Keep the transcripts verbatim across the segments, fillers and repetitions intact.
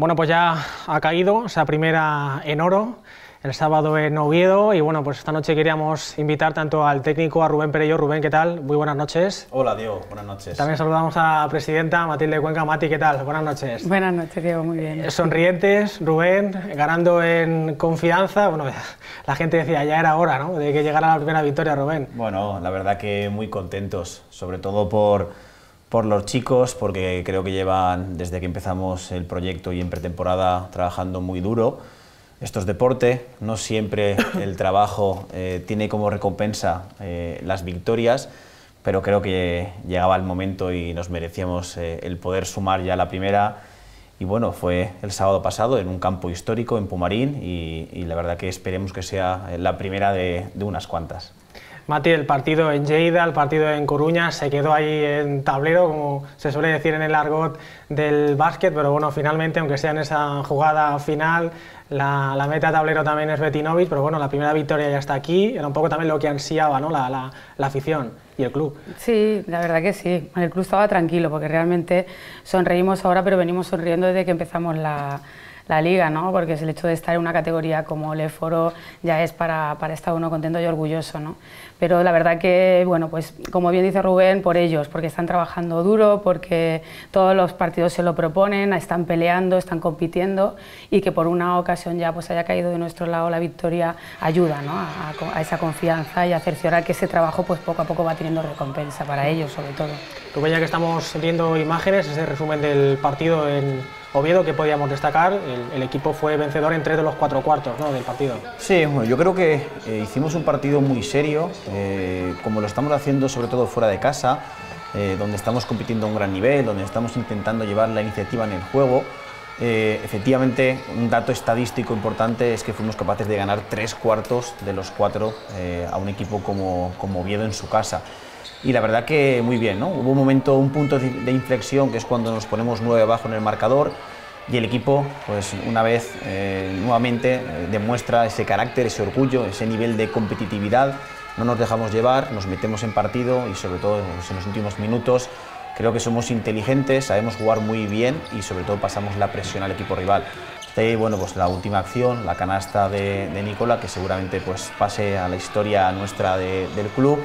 Bueno, pues ya ha caído esa primera en oro, el sábado en Oviedo, y bueno, pues esta noche queríamos invitar tanto al técnico, a Rubén Perelló. Rubén, ¿qué tal? Muy buenas noches. Hola, Diego, buenas noches. También saludamos a la presidenta, Matilde Cuenca. Mati, ¿qué tal? Buenas noches. Buenas noches, Diego, muy bien. Eh, sonrientes, Rubén, ganando en confianza. Bueno, la gente decía, ya era hora, ¿no?, de que llegara la primera victoria, Rubén. Bueno, la verdad que muy contentos, sobre todo por, por los chicos, porque creo que llevan, desde que empezamos el proyecto y en pretemporada, trabajando muy duro. Esto es deporte, no siempre el trabajo eh, tiene como recompensa eh, las victorias, pero creo que llegaba el momento y nos merecíamos eh, el poder sumar ya la primera. Y bueno, fue el sábado pasado en un campo histórico, en Pumarín, y, y la verdad que esperemos que sea la primera de, de unas cuantas. Mati, el partido en Lleida, el partido en Coruña, se quedó ahí en tablero, como se suele decir en el argot del básquet, pero bueno, finalmente, aunque sea en esa jugada final, la, la meta tablero también es Betinovich, pero bueno, la primera victoria ya está aquí. Era un poco también lo que ansiaba, ¿no?, la, la, la afición y el club. Sí, la verdad que sí, el club estaba tranquilo, porque realmente sonreímos ahora, pero venimos sonriendo desde que empezamos la... la liga, ¿no?, porque es el hecho de estar en una categoría como Leb Oro, ya es para, para estar uno contento y orgulloso, ¿no? Pero la verdad que, bueno, pues como bien dice Rubén, por ellos, porque están trabajando duro, porque todos los partidos se lo proponen, están peleando, están compitiendo, y que por una ocasión ya pues haya caído de nuestro lado la victoria ayuda, ¿no?, a, a esa confianza y a cerciorar que ese trabajo pues poco a poco va teniendo recompensa para ellos, sobre todo. Rubén, ya que estamos viendo imágenes, ese resumen del partido en Oviedo, que podíamos destacar, el, el equipo fue vencedor en tres de los cuatro cuartos, ¿no?, del partido. Sí, bueno, yo creo que eh, hicimos un partido muy serio, eh, como lo estamos haciendo sobre todo fuera de casa, eh, donde estamos compitiendo a un gran nivel, donde estamos intentando llevar la iniciativa en el juego. Eh, efectivamente, un dato estadístico importante es que fuimos capaces de ganar tres cuartos de los cuatro eh, a un equipo como, como Oviedo en su casa. Y la verdad que muy bien, ¿no? Hubo un momento, un punto de inflexión, que es cuando nos ponemos nueve abajo en el marcador, y el equipo, pues una vez, eh, nuevamente, eh, demuestra ese carácter, ese orgullo, ese nivel de competitividad. No nos dejamos llevar, nos metemos en partido, y sobre todo en los últimos minutos creo que somos inteligentes, sabemos jugar muy bien, y sobre todo pasamos la presión al equipo rival. Y bueno, pues la última acción, la canasta de, de Nicola, que seguramente pues pase a la historia nuestra de, del club,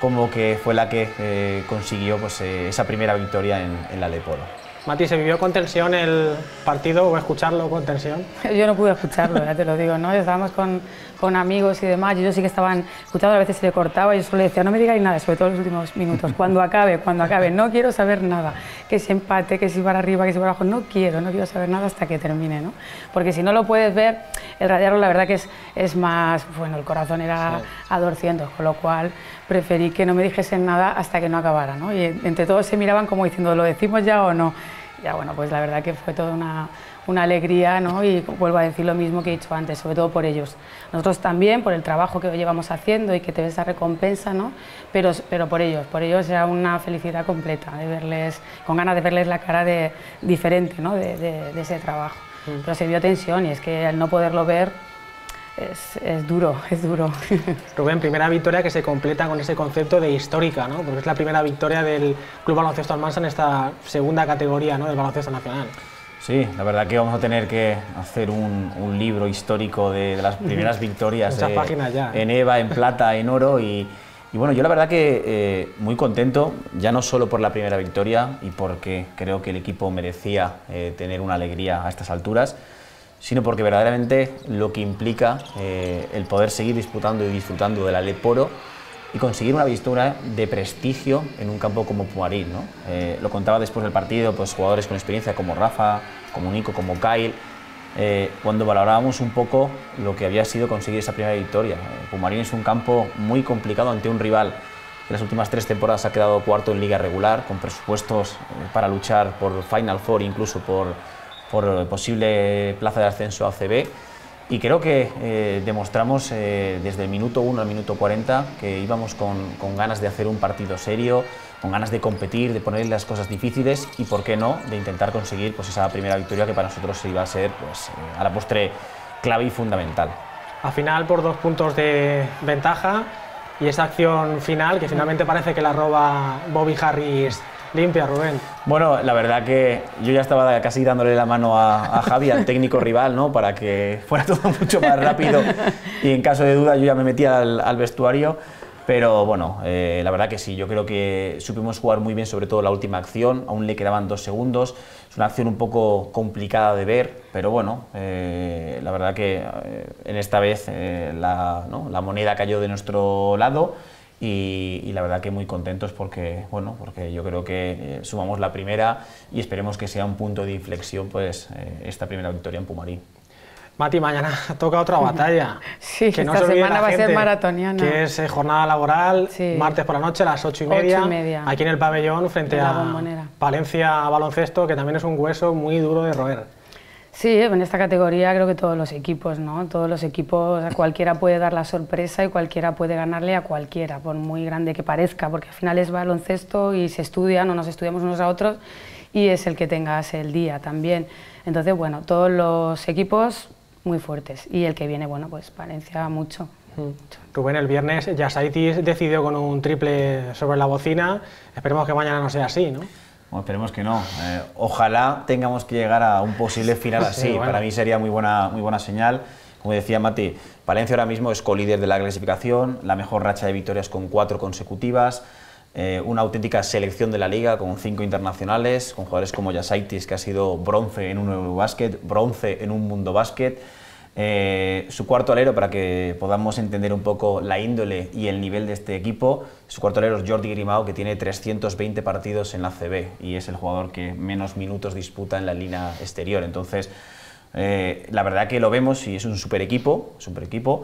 como que fue la que eh, consiguió pues, eh, esa primera victoria en, en la Leb Oro. Mati, ¿se vivió con tensión el partido, o escucharlo con tensión? Yo no pude escucharlo, ya te lo digo, ¿no? Estábamos con, con amigos y demás, y ellos sí que estaban escuchando, a veces se le cortaba, y yo solo decía, no me digáis nada, sobre todo en los últimos minutos, cuando acabe, cuando acabe, no quiero saber nada, que si empate, que si para arriba, que si para abajo, no quiero, no quiero saber nada hasta que termine, ¿no? Porque si no lo puedes ver, el radiarlo la verdad que es, es más, bueno, el corazón era a doscientos, con lo cual preferí que no me dijesen nada hasta que no acabara, ¿no? Y entre todos se miraban como diciendo, ¿lo decimos ya o no? Ya, bueno, pues la verdad que fue toda una, una alegría, ¿no? Y vuelvo a decir lo mismo que he dicho antes, sobre todo por ellos. Nosotros también, por el trabajo que llevamos haciendo y que te ves esa recompensa, ¿no? Pero, pero por ellos, por ellos era una felicidad completa, de verles, con ganas de verles la cara de, diferente, ¿no?, de, de, de ese trabajo. Mm. Pero se vio tensión, y es que al no poderlo ver, Es, es duro, es duro. Rubén, primera victoria que se completa con ese concepto de histórica, ¿no?, porque es la primera victoria del Club Baloncesto Almansa en esta segunda categoría, ¿no?, del baloncesto nacional. Sí, la verdad que vamos a tener que hacer un, un libro histórico de, de las primeras victorias. Muchas eh, páginas ya. En EVA, en plata, en oro, y, y bueno, yo la verdad que eh, muy contento, ya no solo por la primera victoria y porque creo que el equipo merecía eh, tener una alegría a estas alturas, sino porque verdaderamente lo que implica eh, el poder seguir disputando y disfrutando de la Leb Oro y conseguir una victoria de prestigio en un campo como Pumarín, ¿no? Eh, lo contaba después del partido, pues jugadores con experiencia como Rafa, como Nico, como Kyle, eh, cuando valorábamos un poco lo que había sido conseguir esa primera victoria. Eh, Pumarín es un campo muy complicado ante un rival que en las últimas tres temporadas ha quedado cuarto en liga regular, con presupuestos eh, para luchar por Final Four, incluso por por posible plaza de ascenso a A C B, y creo que eh, demostramos eh, desde el minuto uno al minuto cuarenta que íbamos con, con ganas de hacer un partido serio, con ganas de competir, de poner las cosas difíciles y, por qué no, de intentar conseguir pues esa primera victoria que para nosotros iba a ser pues, eh, a la postre clave y fundamental. Al final, por dos puntos de ventaja, y esa acción final que finalmente parece que la roba Bobby Harris Limpia, Rubén. Bueno, la verdad que yo ya estaba casi dándole la mano a, a Javi, al técnico rival, ¿no? Para que fuera todo mucho más rápido y en caso de duda yo ya me metía al, al vestuario. Pero bueno, eh, la verdad que sí, yo creo que supimos jugar muy bien, sobre todo la última acción, aún le quedaban dos segundos, es una acción un poco complicada de ver, pero bueno, eh, la verdad que eh, en esta vez eh, la, ¿no? la moneda cayó de nuestro lado y, y la verdad que muy contentos porque, bueno, porque yo creo que eh, sumamos la primera y esperemos que sea un punto de inflexión pues, eh, esta primera victoria en Pumarín. Mati, mañana toca otra batalla. Sí, que no esta se semana va a ser maratoniana. Que es eh, jornada laboral, sí. Martes por la noche a las ocho y, media, y media, aquí en el pabellón, frente a Bombonera. Palencia Baloncesto, que también es un hueso muy duro de roer. Sí, en esta categoría creo que todos los equipos, ¿no? Todos los equipos, cualquiera puede dar la sorpresa y cualquiera puede ganarle a cualquiera, por muy grande que parezca, porque al final es baloncesto y se estudian o nos estudiamos unos a otros y es el que tengas el día también. Entonces, bueno, todos los equipos muy fuertes y el que viene, bueno, pues Palencia mucho. mucho. Rubén, el viernes Jasaitis decidió con un triple sobre la bocina, esperemos que mañana no sea así, ¿no? Bueno, esperemos que no, eh, ojalá tengamos que llegar a un posible final así, sí, bueno. Para mí sería muy buena, muy buena señal. Como decía Mati, Palencia ahora mismo es colíder de la clasificación, la mejor racha de victorias con cuatro consecutivas, eh, una auténtica selección de la liga con cinco internacionales, con jugadores como Jasaitis, que ha sido bronce en un Eurobásquet, bronce en un Mundo Básquet. Eh, su cuarto alero, para que podamos entender un poco la índole y el nivel de este equipo, su cuarto alero es Jordi Grimao, que tiene trescientos veinte partidos en la A C B y es el jugador que menos minutos disputa en la línea exterior. Entonces, eh, la verdad que lo vemos y es un super equipo, super equipo,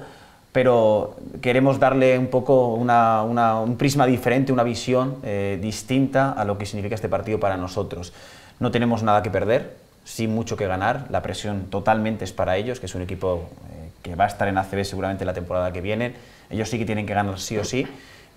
pero queremos darle un poco una, una, un prisma diferente, una visión eh, distinta a lo que significa este partido para nosotros. No tenemos nada que perder, sin mucho que ganar, la presión totalmente es para ellos, que es un equipo eh, que va a estar en A C B seguramente la temporada que viene, ellos sí que tienen que ganar sí o sí,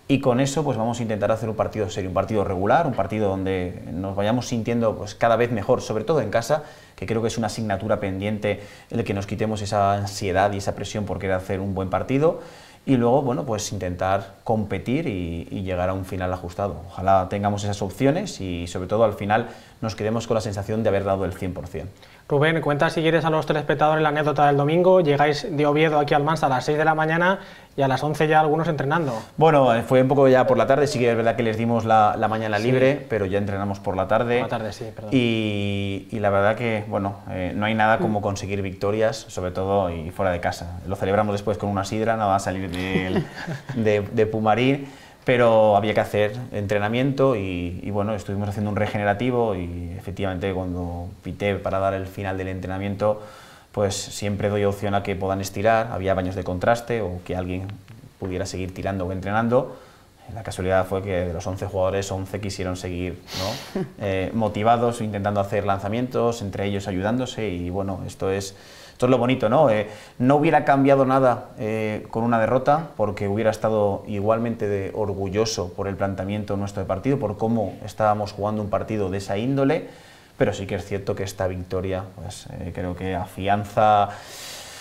y con eso pues vamos a intentar hacer un partido serio, un partido regular, un partido donde nos vayamos sintiendo pues, cada vez mejor, sobre todo en casa, que creo que es una asignatura pendiente el que nos quitemos esa ansiedad y esa presión por querer hacer un buen partido, y luego bueno, pues intentar competir y, y llegar a un final ajustado. Ojalá tengamos esas opciones y sobre todo al final nos quedemos con la sensación de haber dado el cien por cien. Rubén, cuenta si quieres a los telespectadores la anécdota del domingo. Llegáis de Oviedo aquí al Almansa a las seis de la mañana y a las once ya algunos entrenando. Bueno, fue un poco ya por la tarde, sí que es verdad que les dimos la, la mañana libre, sí, pero ya entrenamos por la tarde. Por la tarde, sí, perdón. Y, y la verdad que bueno, eh, no hay nada como conseguir victorias, sobre todo y fuera de casa. Lo celebramos después con una sidra, nada más salir de De, de, de Pumarín, pero había que hacer entrenamiento y, y bueno, estuvimos haciendo un regenerativo y efectivamente cuando pité para dar el final del entrenamiento pues siempre doy opción a que puedan estirar, había baños de contraste o que alguien pudiera seguir tirando o entrenando. La casualidad fue que de los once jugadores, once quisieron seguir, ¿no? eh, motivados, intentando hacer lanzamientos, entre ellos ayudándose y bueno, esto es, esto es lo bonito, ¿no? Eh, no hubiera cambiado nada eh, con una derrota porque hubiera estado igualmente de orgulloso por el planteamiento nuestro de partido, por cómo estábamos jugando un partido de esa índole, pero sí que es cierto que esta victoria pues, eh, creo que afianza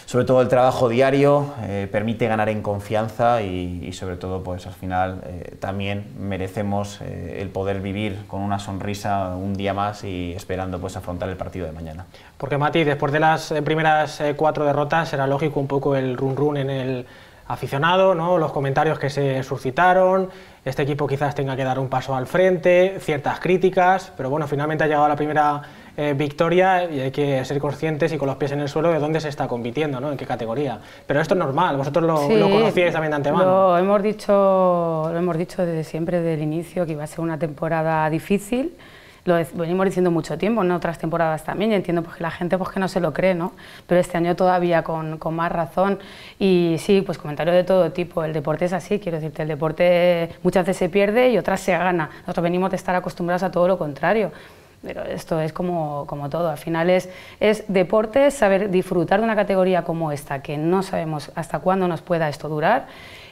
sobre todo el trabajo diario, eh, permite ganar en confianza y, y sobre todo pues al final eh, también merecemos eh, el poder vivir con una sonrisa un día más y esperando pues afrontar el partido de mañana. Porque Mati, después de las eh, primeras eh, cuatro derrotas era lógico un poco el run run en el aficionado, ¿no? Los comentarios que se suscitaron, este equipo quizás tenga que dar un paso al frente, ciertas críticas, pero bueno, finalmente ha llegado la primera Eh, victoria y hay que ser conscientes y con los pies en el suelo de dónde se está compitiendo, ¿no? En qué categoría. Pero esto es normal, vosotros lo, sí, lo conocíais también de antemano. Lo hemos, dicho, lo hemos dicho desde siempre, desde el inicio, que iba a ser una temporada difícil, lo venimos diciendo mucho tiempo, en otras temporadas también, y entiendo pues, que la gente pues, que no se lo cree, ¿no? Pero este año todavía con, con más razón y sí, pues comentarios de todo tipo, el deporte es así, quiero decirte, el deporte muchas veces se pierde y otras se gana, nosotros venimos de estar acostumbrados a todo lo contrario. Pero esto es como, como todo, al final es, es deporte, saber disfrutar de una categoría como esta, que no sabemos hasta cuándo nos pueda esto durar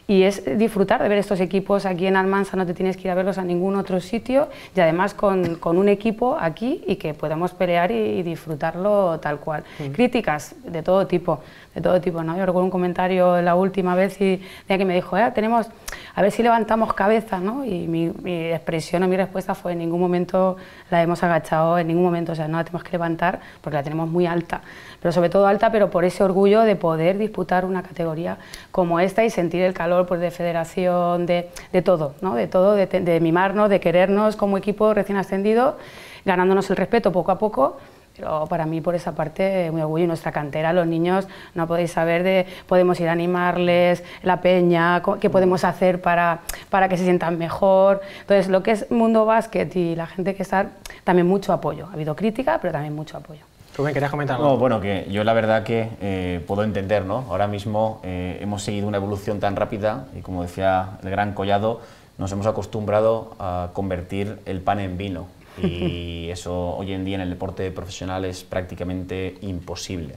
y es disfrutar de ver estos equipos aquí en Almansa, no te tienes que ir a verlos a ningún otro sitio, y además con, con un equipo aquí y que podamos pelear y, y disfrutarlo tal cual. Uh-huh. Críticas de todo tipo, de todo tipo, ¿no? Yo recuerdo un comentario la última vez y, de que me dijo, eh, tenemos, a ver si levantamos cabeza, ¿no? Y mi, mi expresión o mi respuesta fue, en ningún momento la hemos agachado, en ningún momento, o sea, no la tenemos que levantar porque la tenemos muy alta, pero sobre todo alta, pero por ese orgullo de poder disputar una categoría como esta y sentir el calor pues de federación, de, de todo, ¿no? de todo, de, de mimarnos, de querernos como equipo recién ascendido, ganándonos el respeto poco a poco, pero para mí por esa parte muy orgullo. Y nuestra cantera, los niños, no podéis saber de, podemos ir a animarles, la peña, qué podemos hacer para, para que se sientan mejor. Entonces lo que es mundo básquet y la gente que está, también mucho apoyo, ha habido crítica pero también mucho apoyo. ¿Tú me querías comentar algo? No, bueno, que yo la verdad que eh, puedo entender, ¿no? Ahora mismo eh, hemos seguido una evolución tan rápida y, como decía el gran Collado, nos hemos acostumbrado a convertir el pan en vino y eso hoy en día en el deporte profesional es prácticamente imposible.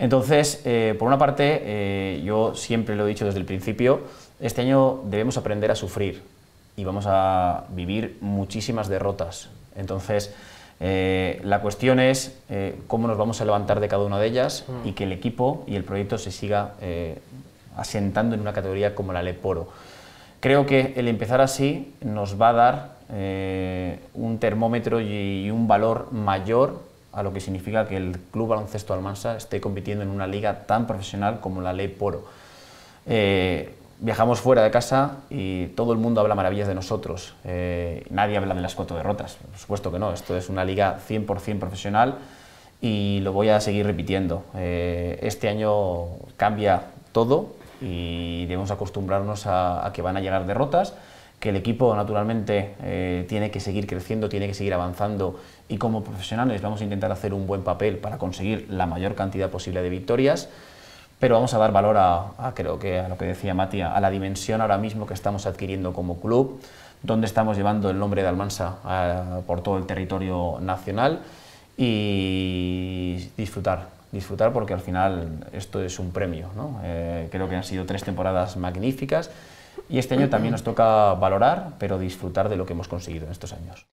Entonces, eh, por una parte, eh, yo siempre lo he dicho desde el principio, este año debemos aprender a sufrir y vamos a vivir muchísimas derrotas. Entonces, Eh, la cuestión es eh, cómo nos vamos a levantar de cada una de ellas mm. y que el equipo y el proyecto se siga eh, asentando en una categoría como la Leb Oro. Creo que el empezar así nos va a dar eh, un termómetro y un valor mayor a lo que significa que el Club Baloncesto Almansa esté compitiendo en una liga tan profesional como la Leb Oro. Eh, Viajamos fuera de casa y todo el mundo habla maravillas de nosotros. Eh, nadie habla de las cuatro derrotas, por supuesto que no. Esto es una liga cien por cien profesional y lo voy a seguir repitiendo. Eh, este año cambia todo y debemos acostumbrarnos a, a que van a llegar derrotas, que el equipo naturalmente eh, tiene que seguir creciendo, tiene que seguir avanzando y como profesionales vamos a intentar hacer un buen papel para conseguir la mayor cantidad posible de victorias. Pero vamos a dar valor a, a, creo que a lo que decía Mati, a la dimensión ahora mismo que estamos adquiriendo como club, donde estamos llevando el nombre de Almansa a, por todo el territorio nacional y disfrutar, disfrutar porque al final esto es un premio, ¿no? Eh, creo que han sido tres temporadas magníficas y este año también nos toca valorar, pero disfrutar de lo que hemos conseguido en estos años.